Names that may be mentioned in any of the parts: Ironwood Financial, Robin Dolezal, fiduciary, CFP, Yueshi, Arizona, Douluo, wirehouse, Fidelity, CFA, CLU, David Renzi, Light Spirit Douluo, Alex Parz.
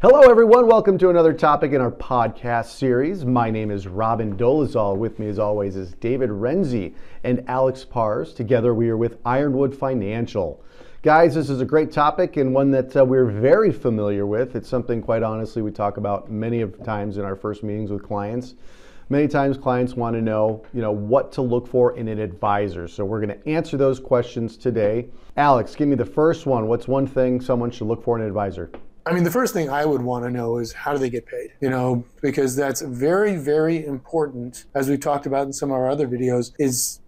Hello everyone, welcome to another topic in our podcast series. My name is Robin Dolezal. With me as always is David Renzi and Alex Parz. Together we are with Ironwood Financial. Guys, this is a great topic and one that we're very familiar with. It's something quite honestly we talk about many of times in our first meetings with clients. Many times clients want to know, what to look for in an advisor. So we're going to answer those questions today. Alex, give me the first one. What's one thing someone should look for in an advisor? I mean, the first thing I would want to know is how do they get paid? Because that's very, very important, as we've talked about in some of our other videos, is,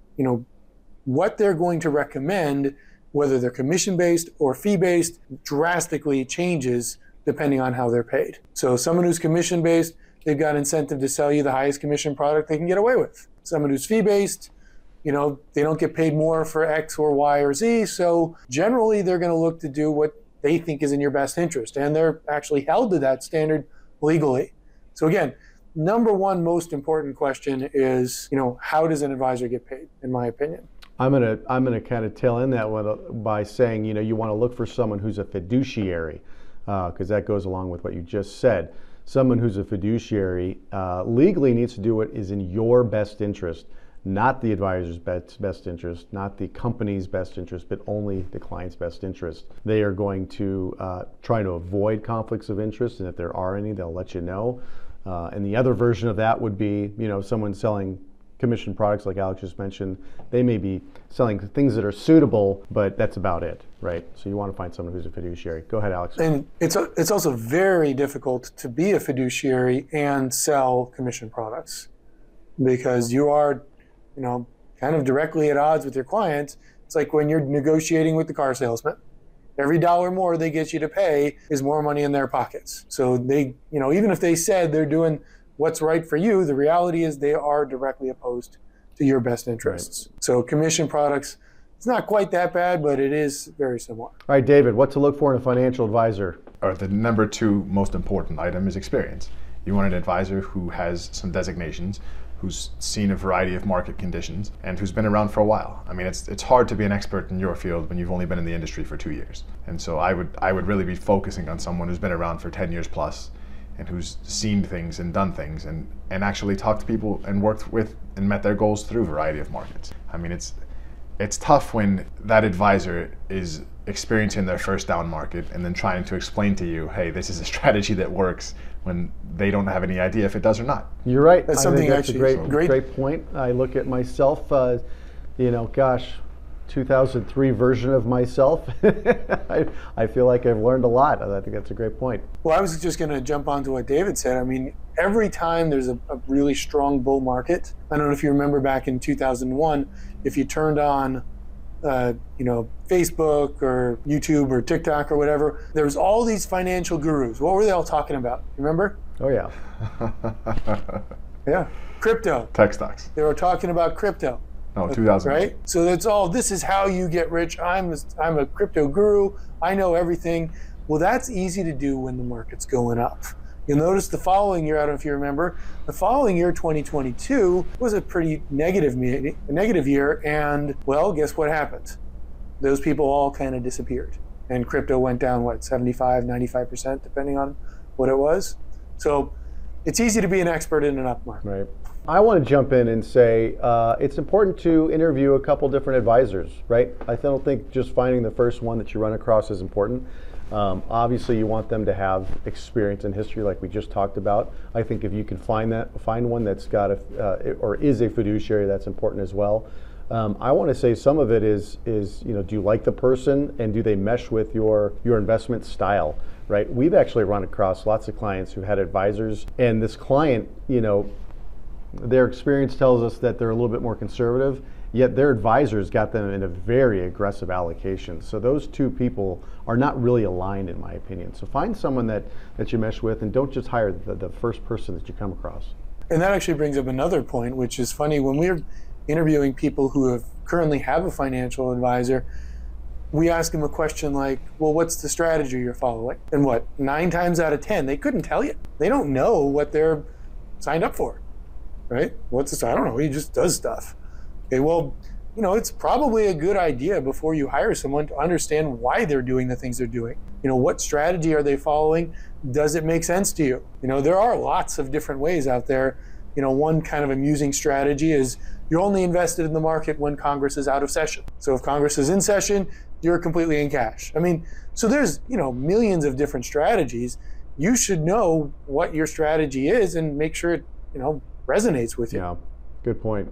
what they're going to recommend, whether they're commission-based or fee-based, drastically changes depending on how they're paid. So someone who's commission-based, they've got incentive to sell you the highest commission product they can get away with. Someone who's fee-based, they don't get paid more for X or Y or Z. So generally, they're going to look to do what they think is in your best interest, and they're actually held to that standard legally. So again, number one most important question is, how does an advisor get paid, in my opinion? I'm gonna kind of tail end that one by saying, you want to look for someone who's a fiduciary, because that goes along with what you just said. Someone who's a fiduciary legally needs to do what is in your best interest, not the advisor's best interest, not the company's best interest, but only the client's best interest. They are going to try to avoid conflicts of interest, and if there are any, they'll let you know. And the other version of that would be, someone selling commission products like Alex just mentioned. They may be selling things that are suitable, but that's about it, right? So you want to find someone who's a fiduciary. Go ahead, Alex. And it's also very difficult to be a fiduciary and sell commission products, because you are kind of directly at odds with your clients. It's like when you're negotiating with the car salesman. Every dollar more they get you to pay is more money in their pockets. So they, even if they said they're doing what's right for you, the reality is they are directly opposed to your best interests. Right. So commission products, it's not quite that bad, but it is very similar. All right, David, what to look for in a financial advisor? All right, the number two most important item is experience. You want an advisor who has some designations, who's seen a variety of market conditions, and who's been around for a while. I mean, it's hard to be an expert in your field when you've only been in the industry for 2 years. And so I would really be focusing on someone who's been around for 10 years plus, and who's seen things and done things, and actually talked to people and worked with and met their goals through a variety of markets. I mean, it's tough when that advisor is experiencing their first down market and then trying to explain to you, hey, this is a strategy that works, when they don't have any idea if it does or not. You're right. That's something actually great point. I look at myself, gosh, 2003 version of myself. I feel like I've learned a lot. I think that's a great point. Well, I was just going to jump onto what David said. I mean, every time there's a really strong bull market, I don't know if you remember back in 2001, if you turned on Facebook or YouTube or TikTok or whatever, there was all these financial gurus. What were they all talking about? Remember? Oh yeah. Yeah. Crypto. Tech stocks. They were talking about crypto. No, 2000. Right? So that's all, this is how you get rich. I'm a crypto guru. I know everything. Well, that's easy to do when the market's going up. You'll notice the following year, I don't know if you remember, the following year, 2022, was a pretty negative year, and well, guess what happened? Those people all kind of disappeared, and crypto went down, what, 75, 95%, depending on what it was. So it's easy to be an expert in an up market. Right. I want to jump in and say it's important to interview a couple different advisors, right? I don't think just finding the first one that you run across is important. Obviously, you want them to have experience and history, like we just talked about. I think if you can find one that's got or is a fiduciary, that's important as well. I want to say some of it is do you like the person, and do they mesh with your investment style, right? We've actually run across lots of clients who had advisors, and this client, their experience tells us that they're a little bit more conservative, yet their advisors got them in a very aggressive allocation. So those two people are not really aligned, in my opinion. So find someone that you mesh with, and don't just hire the first person that you come across. And that actually brings up another point, which is funny. When we're interviewing people who currently have a financial advisor, we ask them a question like, well, what's the strategy you're following? And what, 9 times out of 10, they couldn't tell you. They don't know what they're signed up for. Right? What's this? I don't know. He just does stuff. Okay, well, it's probably a good idea before you hire someone to understand why they're doing the things they're doing. What strategy are they following? Does it make sense to you? You know, there are lots of different ways out there. You know, one kind of amusing strategy is you're only invested in the market when Congress is out of session. So if Congress is in session, you're completely in cash. I mean, so there's, you know, millions of different strategies. You should know what your strategy is and make sure it, you know, resonates with you. Yeah, good point.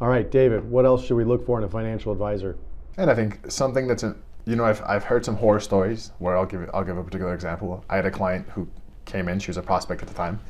All right, David, what else should we look for in a financial advisor? And I think something that's, you know, I've heard some horror stories where I'll give a particular example. I had a client who came in, she was a prospect at the time,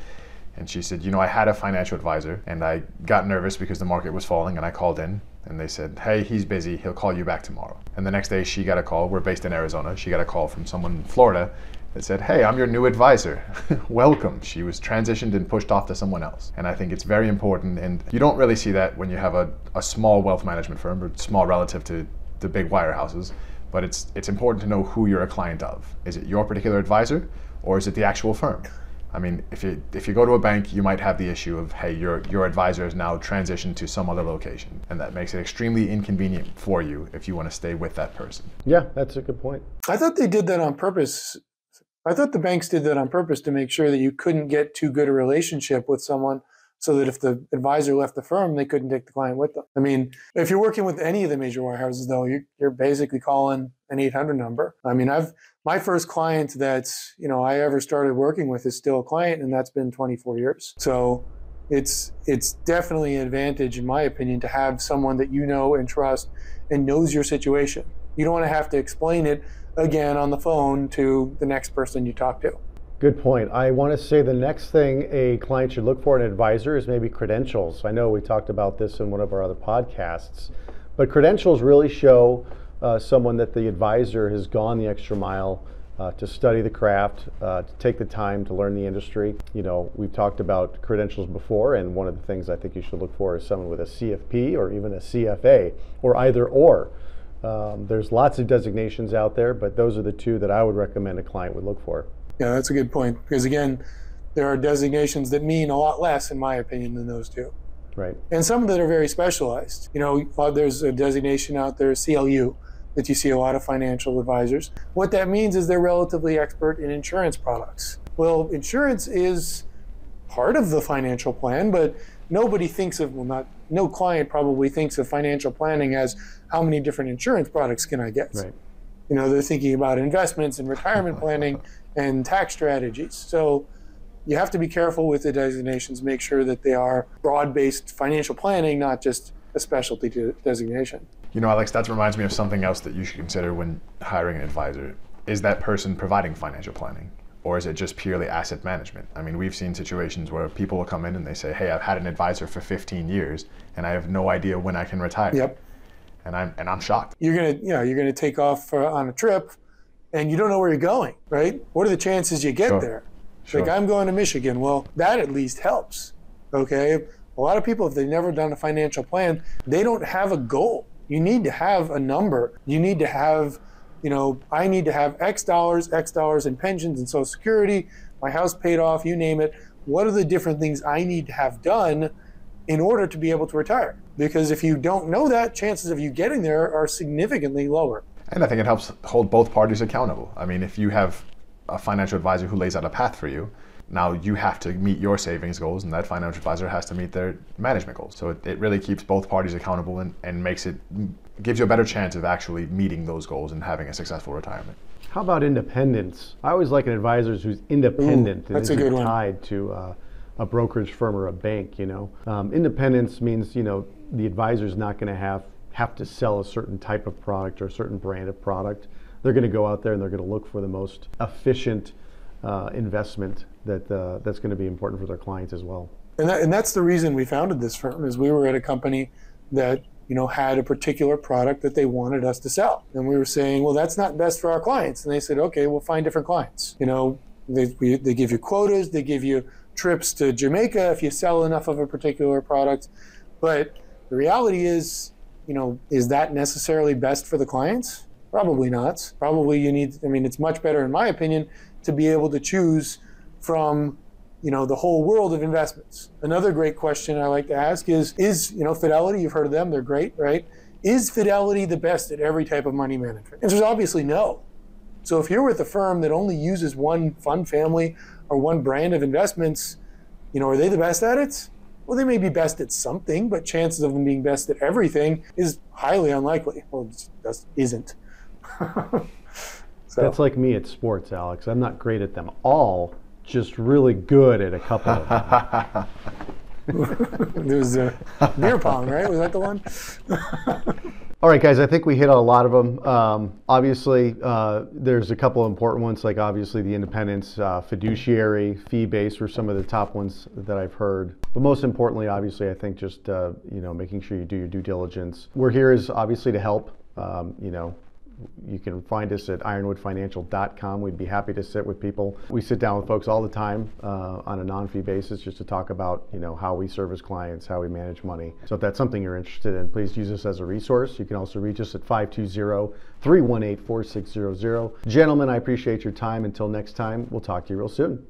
and she said, you know, I had a financial advisor and I got nervous because the market was falling and I called in and they said, hey, he's busy, he'll call you back tomorrow. And the next day she got a call, we're based in Arizona, she got a call from someone in Florida that said, hey, I'm your new advisor, welcome. She was transitioned and pushed off to someone else. And I think it's very important, and you don't really see that when you have a small wealth management firm, or small relative to the big wirehouses, but it's important to know who you're a client of. Is it your particular advisor or is it the actual firm? I mean, if you go to a bank, you might have the issue of, hey, your advisor is now transitioned to some other location, and that makes it extremely inconvenient for you if you want to stay with that person. Yeah, that's a good point. I thought they did that on purpose. I thought the banks did that on purpose to make sure that you couldn't get too good a relationship with someone, so that if the advisor left the firm, they couldn't take the client with them. I mean, if you're working with any of the major warehouses, though, you're basically calling an 800 number. I mean, my first client that's, you know, I ever started working with is still a client, and that's been 24 years. So it's definitely an advantage, in my opinion, to have someone that you know and trust and knows your situation. You don't want to have to explain it again on the phone to the next person you talk to. Good point. I want to say the next thing a client should look for in an advisor is maybe credentials. I know we talked about this in one of our other podcasts, but credentials really show someone that the advisor has gone the extra mile to study the craft, to take the time to learn the industry. You know, we've talked about credentials before, and one of the things I think you should look for is someone with a CFP or even a CFA, or either or. There's lots of designations out there, but those are the two that I would recommend a client would look for. Yeah, that's a good point, because again, there are designations that mean a lot less, in my opinion, than those two. Right. And some that are very specialized. You know, there's a designation out there, CLU, that you see a lot of financial advisors. What that means is they're relatively expert in insurance products. Well, insurance is part of the financial plan, but nobody thinks of, well, not, no client probably thinks of financial planning as how many different insurance products can I get? Right. You know, they're thinking about investments and retirement planning and tax strategies. So you have to be careful with the designations, make sure that they are broad-based financial planning, not just a specialty designation. You know, Alex, that reminds me of something else that you should consider when hiring an advisor. Is that person providing financial planning? Or is it just purely asset management? I mean, we've seen situations where people will come in and they say, hey, I've had an advisor for 15 years and I have no idea when I can retire. Yep. And I'm shocked. You're gonna, you know, you're gonna take off on a trip and you don't know where you're going, right? What are the chances you get there? Sure. Like, I'm going to Michigan. Well, that at least helps, okay? A lot of people, if they've never done a financial plan, they don't have a goal. You need to have a number. You need to have, you know, I need to have X dollars in pensions and Social Security, my house paid off, you name it. What are the different things I need to have done in order to be able to retire? Because if you don't know that, chances of you getting there are significantly lower. And I think it helps hold both parties accountable. I mean, if you have a financial advisor who lays out a path for you, now you have to meet your savings goals and that financial advisor has to meet their management goals. So it really keeps both parties accountable and makes it, gives you a better chance of actually meeting those goals and having a successful retirement. How about independence? I always like an advisor who's independent and isn't tied to a brokerage firm or a bank, you know. Independence means, you know, the advisor's not gonna have to sell a certain type of product or a certain brand of product. They're gonna go out there and they're gonna look for the most efficient investment that's going to be important for their clients as well. And that's the reason we founded this firm, is we were at a company that, you know, had a particular product that they wanted us to sell, and we were saying, well, that's not best for our clients. And they said, okay, we'll find different clients. You know, they give you quotas, they give you trips to Jamaica if you sell enough of a particular product. But the reality is, you know, is that necessarily best for the clients? Probably not. Probably you need, I mean, it's much better, in my opinion, to be able to choose from, you know, the whole world of investments. Another great question I like to ask is, you know, Fidelity, you've heard of them, they're great, right? Is Fidelity the best at every type of money management? The answer is obviously no. So if you're with a firm that only uses one fund family or one brand of investments, you know, are they the best at it? Well, they may be best at something, but chances of them being best at everything is highly unlikely. Well, it just isn't. So. That's like me at sports, Alex. I'm not great at them all, just really good at a couple of them. There was a beer pong, right? Was that the one? All right, guys, I think we hit on a lot of them. Obviously, there's a couple of important ones, like obviously the independence, fiduciary, fee-based were some of the top ones that I've heard. But most importantly, obviously, I think just you know, making sure you do your due diligence. We're here is obviously to help. You know, you can find us at ironwoodfinancial.com. We'd be happy to sit with people. We sit down with folks all the time on a non-fee basis just to talk about, you know, how we service clients, how we manage money. So if that's something you're interested in, please use us as a resource. You can also reach us at 520-318-4600. Gentlemen, I appreciate your time. Until next time, we'll talk to you real soon.